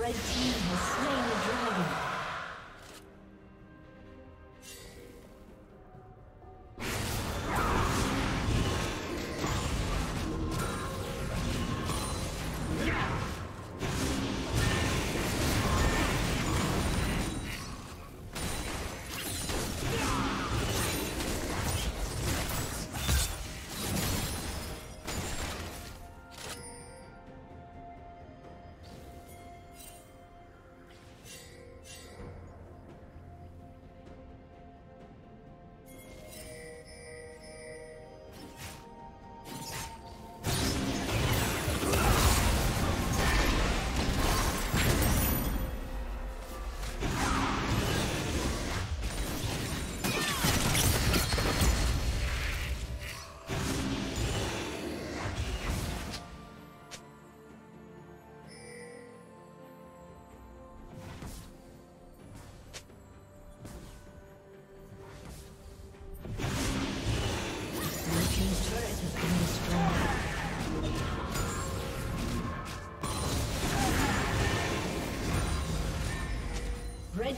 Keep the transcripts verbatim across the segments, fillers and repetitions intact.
Red team has slain the dragon.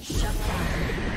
Shut down.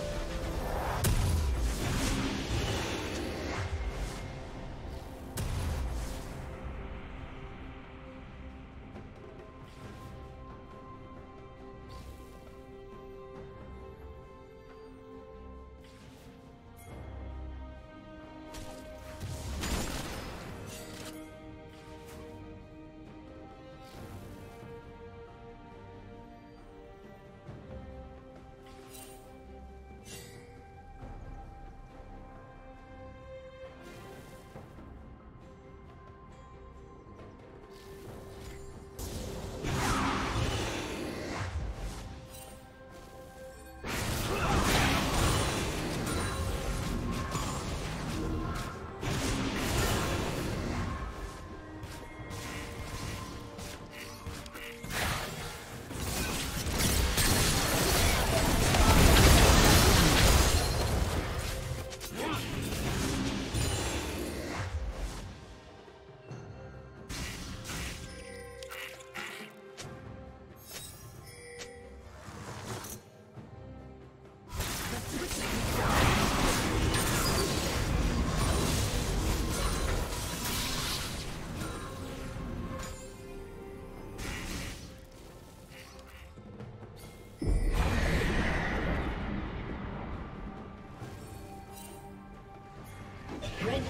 Red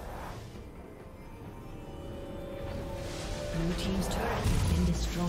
Blue team's turret has been destroyed.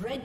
Red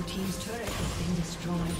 Blue team's turret has been destroyed.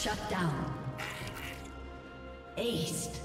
Shut down. Aced.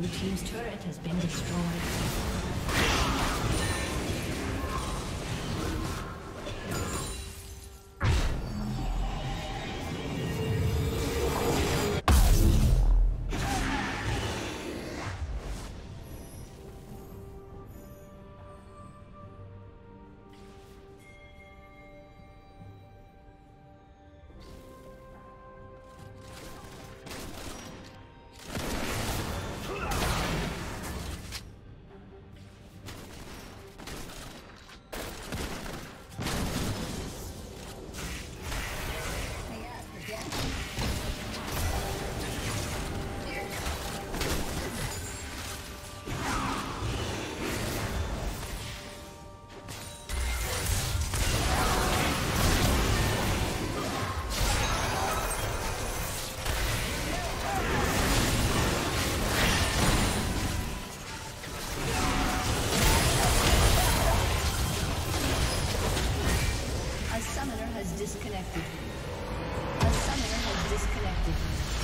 Blue team's turret has been destroyed. Disconnected. A summoner has disconnected.